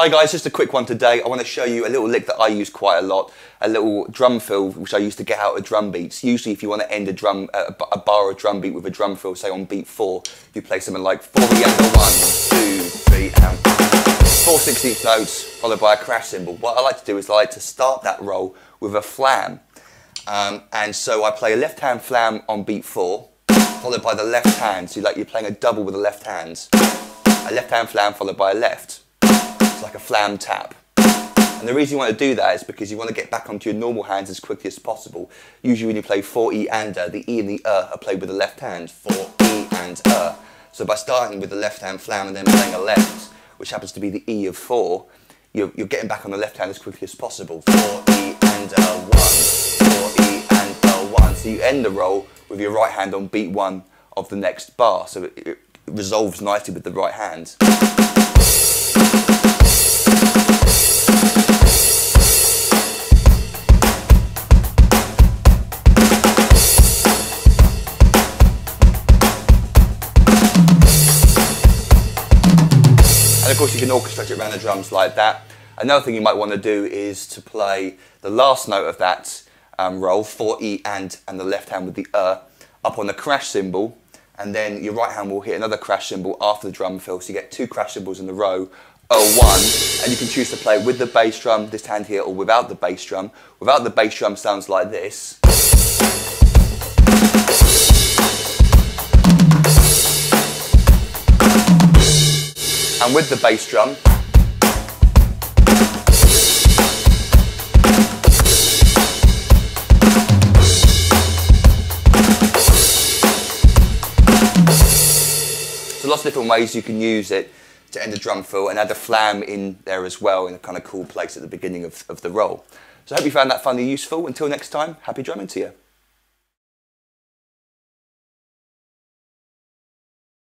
Hi guys, just a quick one today. I want to show you a little lick that I use quite a lot, a little drum fill which I used to get out of drum beats. Usually if you want to end a bar of drum beat with a drum fill, say on beat 4, you play something like 4 and 1, 2, 3 and 4 16th notes followed by a crash cymbal. What I like to do is I like to start that roll with a flam. And so I play a left hand flam on beat 4 followed by the left hand, so you're playing a double with the left hand. A left hand flam followed by a left. It's like a flam tap. And the reason you want to do that is because you want to get back onto your normal hands as quickly as possible. Usually when you play 4E and the E and the are played with the left hand. 4E and So by starting with the left hand flam and then playing a left, which happens to be the E of 4, you're getting back on the left hand as quickly as possible. 4E and 1. 4E and 1. So you end the roll with your right hand on beat 1 of the next bar. So it resolves nicely with the right hand. And of course you can orchestrate it around the drums like that. Another thing you might want to do is to play the last note of that roll, 4E and the left hand with the up on the crash cymbal, and then your right hand will hit another crash cymbal after the drum fill, so you get two crash cymbals in a row, 1, and you can choose to play with the bass drum, this hand here, or without the bass drum. Without the bass drum sounds like this. And with the bass drum, so lots of different ways you can use it to end a drum fill and add a flam in there as well in a kind of cool place at the beginning of the roll. So I hope you found that fun and useful. Until next time, happy drumming to you.